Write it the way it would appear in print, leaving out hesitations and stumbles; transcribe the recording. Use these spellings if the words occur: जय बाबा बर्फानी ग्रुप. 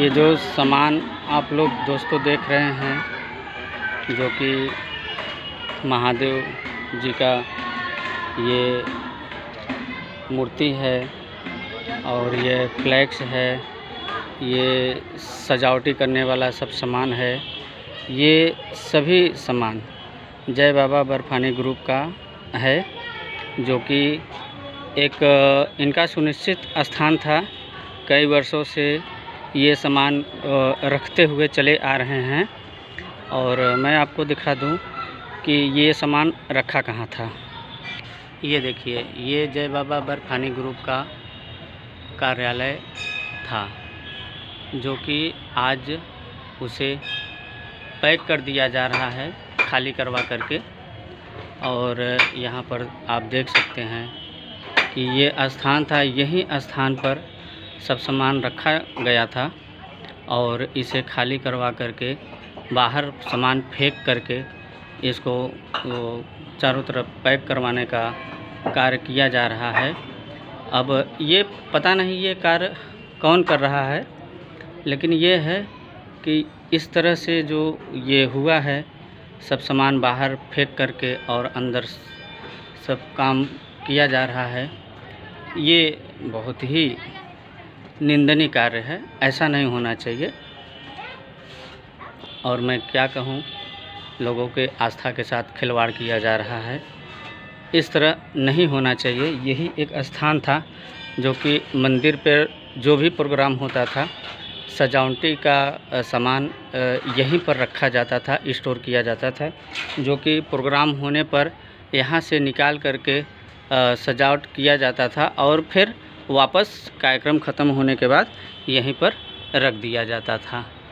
ये जो सामान आप लोग दोस्तों देख रहे हैं जो कि महादेव जी का ये मूर्ति है और ये फ्लैक्स है, ये सजावटी करने वाला सब सामान है। ये सभी सामान जय बाबा बर्फानी ग्रुप का है जो कि एक इनका सुनिश्चित स्थान था। कई वर्षों से ये सामान रखते हुए चले आ रहे हैं और मैं आपको दिखा दूं कि ये सामान रखा कहाँ था। ये देखिए, ये जय बाबा बर्फानी ग्रुप का कार्यालय था जो कि आज उसे पैक कर दिया जा रहा है, खाली करवा करके। और यहाँ पर आप देख सकते हैं कि ये स्थान था, यही स्थान पर सब सामान रखा गया था और इसे खाली करवा करके बाहर सामान फेंक करके इसको चारों तरफ पैक करवाने का कार्य किया जा रहा है। अब ये पता नहीं ये कार्य कौन कर रहा है, लेकिन ये है कि इस तरह से जो ये हुआ है, सब सामान बाहर फेंक करके और अंदर सब काम किया जा रहा है, ये बहुत ही निंदनीय कार्य है, ऐसा नहीं होना चाहिए। और मैं क्या कहूँ, लोगों के आस्था के साथ खिलवाड़ किया जा रहा है, इस तरह नहीं होना चाहिए। यही एक स्थान था जो कि मंदिर पर जो भी प्रोग्राम होता था, सजावटी का सामान यहीं पर रखा जाता था, स्टोर किया जाता था, जो कि प्रोग्राम होने पर यहाँ से निकाल करके सजावट किया जाता था और फिर वापस कार्यक्रम ख़त्म होने के बाद यहीं पर रख दिया जाता था।